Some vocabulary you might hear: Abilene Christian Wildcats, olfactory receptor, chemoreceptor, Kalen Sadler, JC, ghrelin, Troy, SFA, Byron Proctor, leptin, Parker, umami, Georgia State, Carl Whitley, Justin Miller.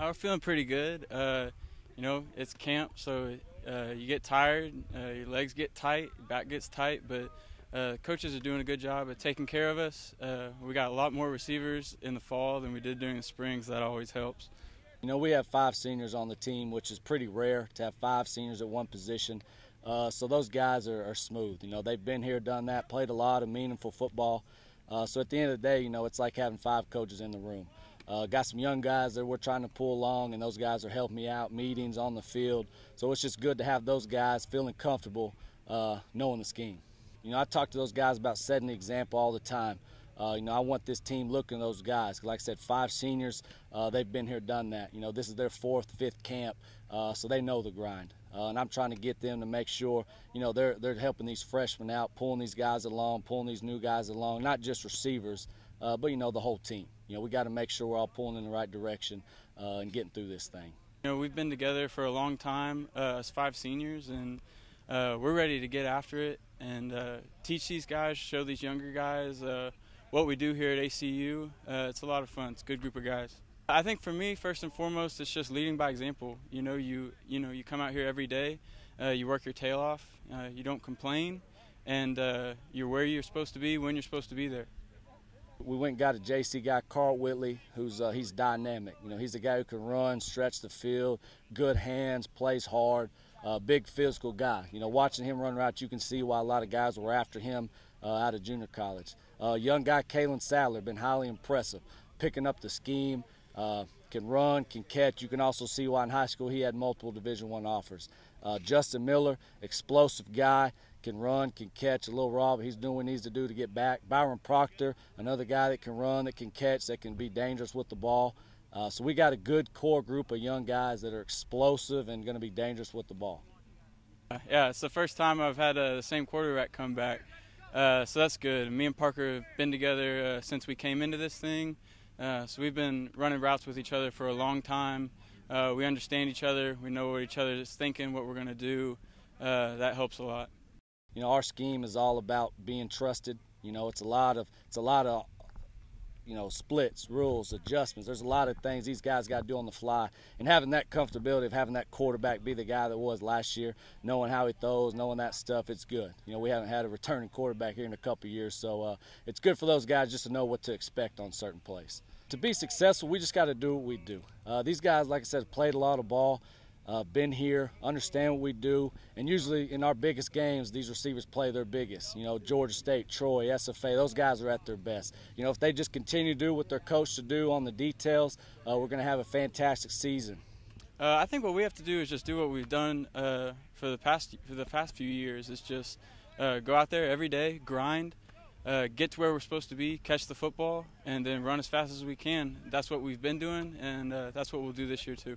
We're feeling pretty good. You know, it's camp, so you get tired, your legs get tight, your back gets tight, but coaches are doing a good job of taking care of us. We got a lot more receivers in the fall than we did during the spring, so that always helps. You know, we have 5 seniors on the team, which is pretty rare to have 5 seniors at one position. So those guys are smooth. You know, they've been here, done that, played a lot of meaningful football. So at the end of the day, you know, it's like having 5 coaches in the room. Got some young guys that we're trying to pull along, and those guys are helping me out, meetings, on the field. So it's just good to have those guys feeling comfortable, knowing the scheme. You know, I talk to those guys about setting the example all the time. You know, I want this team looking at those guys. Like I said, 5 seniors, they've been here, done that. You know, this is their 4th, 5th camp, so they know the grind. And I'm trying to get them to make sure, you know, they're helping these freshmen out, pulling these guys along, pulling these new guys along, not just receivers, but, you know, the whole team. You know, we got to make sure we're all pulling in the right direction and getting through this thing. You know, we've been together for a long time, as 5 seniors, and we're ready to get after it and teach these guys, show these younger guys what we do here at ACU. It's a lot of fun. It's a good group of guys. I think for me, first and foremost, it's just leading by example. You know, you come out here every day, you work your tail off, you don't complain, and you're where you're supposed to be when you're supposed to be there. We went and got a JC guy, Carl Whitley, who's he's dynamic. You know, he's a guy who can run, stretch the field, good hands, plays hard, big physical guy. You know, watching him run routes, you can see why a lot of guys were after him out of junior college. Young guy, Kalen Sadler, been highly impressive, picking up the scheme. Can run, can catch. You can also see why in high school he had multiple Division I offers. Justin Miller, explosive guy, can run, can catch, a little raw, but he's doing what he needs to do to get back. Byron Proctor, another guy that can run, that can catch, that can be dangerous with the ball. So we got a good core group of young guys that are explosive and going to be dangerous with the ball. Yeah, it's the first time I've had the same quarterback come back, so that's good. Me and Parker have been together since we came into this thing. So we've been running routes with each other for a long time. We understand each other. We know what each other is thinking, what we're going to do. That helps a lot. You know, our scheme is all about being trusted. You know, it's a lot of you know, splits, rules, adjustments. There's a lot of things these guys got to do on the fly. And having that comfortability of having that quarterback be the guy that was last year, knowing how he throws, knowing that stuff, it's good. You know, we haven't had a returning quarterback here in a couple of years, so it's good for those guys just to know what to expect on certain plays. To be successful, we just got to do what we do. These guys, like I said, played a lot of ball, been here, understand what we do, and usually in our biggest games, these receivers play their biggest. You know, Georgia State, Troy, SFA, those guys are at their best. You know, if they just continue to do what they're coached to do on the details, we're going to have a fantastic season. I think what we have to do is just do what we've done for the past few years. It's just go out there every day, grind, get to where we're supposed to be, catch the football, and then run as fast as we can. That's what we've been doing, and that's what we'll do this year too.